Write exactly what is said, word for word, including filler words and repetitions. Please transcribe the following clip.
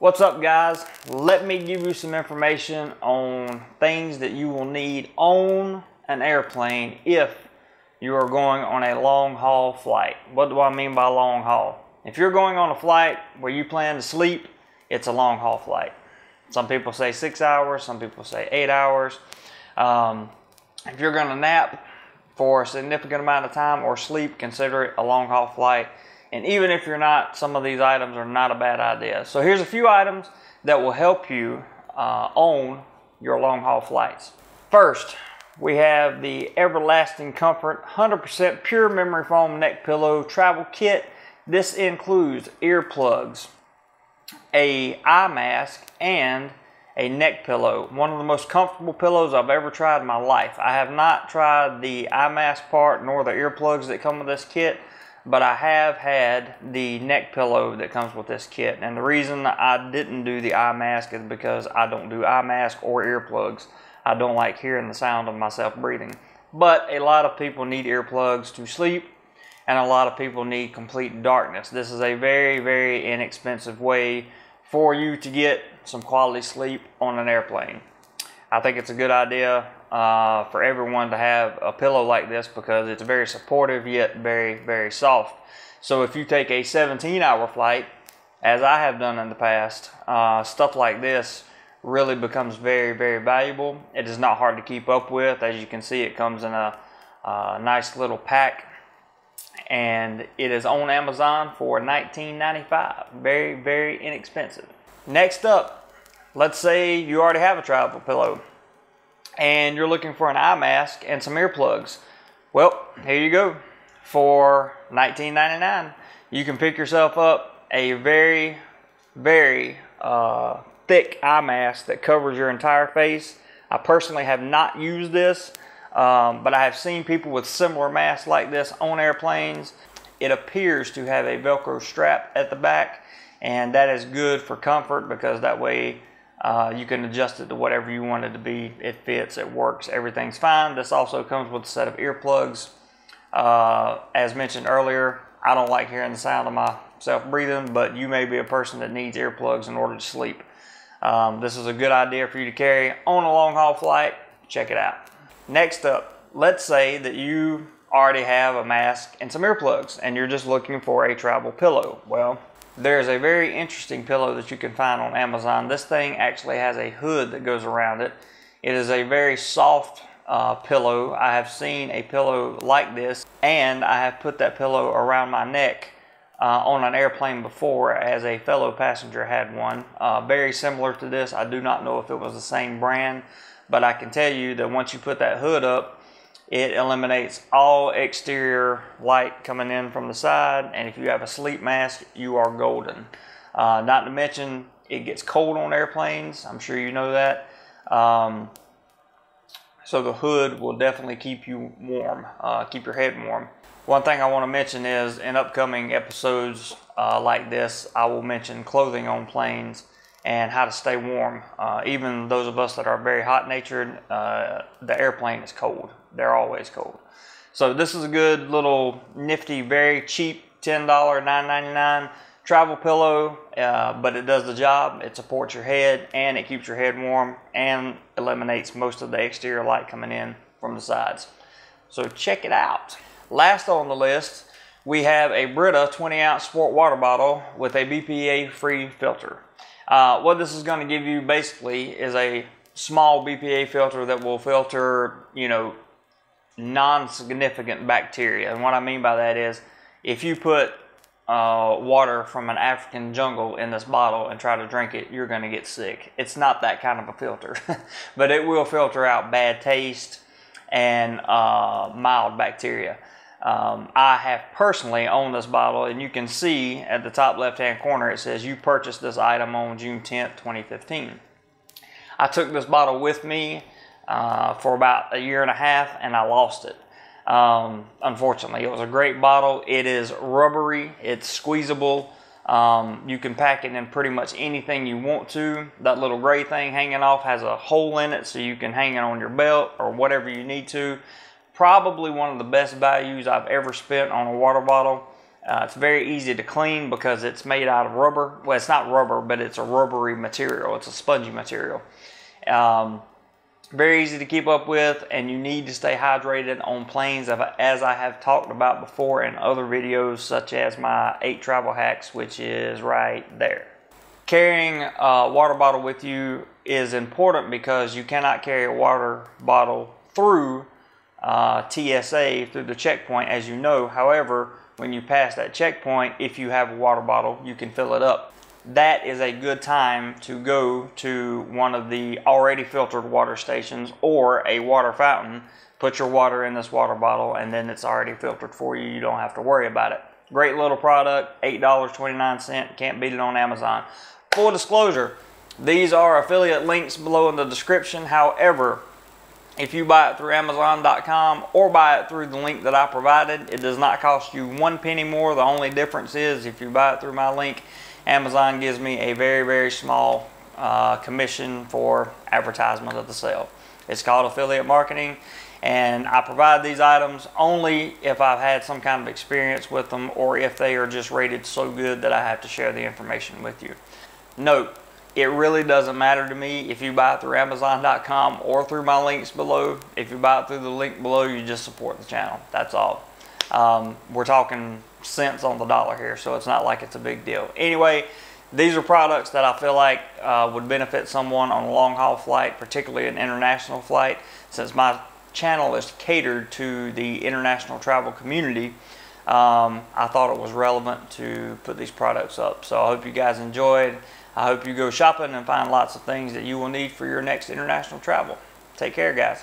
What's up, guys? Let me give you some information on things that you will need on an airplane if you are going on a long haul flight. What do I mean by long haul? If you're going on a flight where you plan to sleep, it's a long haul flight. Some people say six hours, some people say eight hours. Um, if you're gonna nap for a significant amount of time or sleep, consider it a long haul flight. And even if you're not, some of these items are not a bad idea. So here's a few items that will help you uh, on your long haul flights. First, we have the Everlasting Comfort one hundred percent Pure Memory Foam Neck Pillow Travel Kit. This includes earplugs, an eye mask, and a neck pillow. One of the most comfortable pillows I've ever tried in my life. I have not tried the eye mask part nor the earplugs that come with this kit, but I have had the neck pillow that comes with this kit. And the reason I didn't do the eye mask is because I don't do eye mask or earplugs. I don't like hearing the sound of myself breathing. But a lot of people need earplugs to sleep, and a lot of people need complete darkness. This is a very, very inexpensive way for you to get some quality sleep on an airplane. I think it's a good idea uh, for everyone to have a pillow like this because it's very supportive yet very, very soft. So if you take a seventeen hour flight, as I have done in the past, uh, stuff like this really becomes very, very valuable. It is not hard to keep up with. As you can see, it comes in a, a nice little pack, and it is on Amazon for nineteen ninety-five. Very, very inexpensive. Next up, let's say you already have a travel pillow and you're looking for an eye mask and some earplugs. Well, here you go. For nineteen ninety-nine, you can pick yourself up a very, very uh, thick eye mask that covers your entire face. I personally have not used this, um, but I have seen people with similar masks like this on airplanes. It appears to have a Velcro strap at the back, and that is good for comfort because that way Uh, you can adjust it to whatever you want it to be. It fits, it works, everything's fine. This also comes with a set of earplugs. Uh, as mentioned earlier, I don't like hearing the sound of myself breathing, but you may be a person that needs earplugs in order to sleep. Um, this is a good idea for you to carry on a long haul flight. Check it out. Next up, let's say that you already have a mask and some earplugs and you're just looking for a travel pillow. Well, there's a very interesting pillow that you can find on Amazon. This thing actually has a hood that goes around it. It is a very soft uh, pillow. I have seen a pillow like this, and I have put that pillow around my neck uh, on an airplane before, as a fellow passenger had one. Uh, very similar to this. I do not know if it was the same brand, but I can tell you that once you put that hood up, it eliminates all exterior light coming in from the side, and if you have a sleep mask, you are golden. Uh, not to mention, it gets cold on airplanes. I'm sure you know that. Um, so the hood will definitely keep you warm, uh, keep your head warm. One thing I want to mention is in upcoming episodes uh, like this, I will mention clothing on planes and how to stay warm. Uh, even those of us that are very hot natured, uh, the airplane is cold. They're always cold. So this is a good little nifty, very cheap ten dollar, nine ninety-nine travel pillow, uh, but it does the job. It supports your head and it keeps your head warm and eliminates most of the exterior light coming in from the sides. So check it out. Last on the list, we have a Brita twenty ounce sport water bottle with a B P A free filter. Uh, what this is going to give you basically is a small B P A filter that will filter, you know, non-significant bacteria. And what I mean by that is if you put uh, water from an African jungle in this bottle and try to drink it, you're going to get sick. It's not that kind of a filter, but it will filter out bad taste and uh, mild bacteria. Um, I have personally owned this bottle, and you can see at the top left-hand corner it says you purchased this item on June tenth, twenty fifteen. I took this bottle with me uh, for about a year and a half, and I lost it. Um, unfortunately, it was a great bottle. It is rubbery. It's squeezable. Um, you can pack it in pretty much anything you want to. That little gray thing hanging off has a hole in it, so you can hang it on your belt or whatever you need to. Probably one of the best values I've ever spent on a water bottle. Uh, it's very easy to clean because it's made out of rubber. Well, it's not rubber, but it's a rubbery material. It's a spongy material. Um, very easy to keep up with, and you need to stay hydrated on planes, as I have talked about before in other videos, such as my eight travel hacks, which is right there. Carrying a water bottle with you is important because you cannot carry a water bottle through uh, T S A, through the checkpoint, as you know. However, when you pass that checkpoint, if you have a water bottle, you can fill it up. That is a good time to go to one of the already filtered water stations or a water fountain. Put your water in this water bottle and then it's already filtered for you. You don't have to worry about it. Great little product, eight dollars and twenty-nine cents. Can't beat it on Amazon. Full disclosure, these are affiliate links below in the description. However, if you buy it through Amazon dot com or buy it through the link that I provided, it does not cost you one penny more. The only difference is if you buy it through my link, Amazon gives me a very, very small uh, commission for advertisement of the sale. It's called affiliate marketing, and I provide these items only if I've had some kind of experience with them or if they are just rated so good that I have to share the information with you. Note, it really doesn't matter to me if you buy it through Amazon dot com or through my links below. If you buy it through the link below, you just support the channel. That's all. Um, we're talking cents on the dollar here, so it's not like it's a big deal. Anyway, these are products that I feel like uh, would benefit someone on a long-haul flight, particularly an international flight. Since my channel is catered to the international travel community, um, I thought it was relevant to put these products up. So I hope you guys enjoyed. I hope you go shopping and find lots of things that you will need for your next international travel. Take care, guys.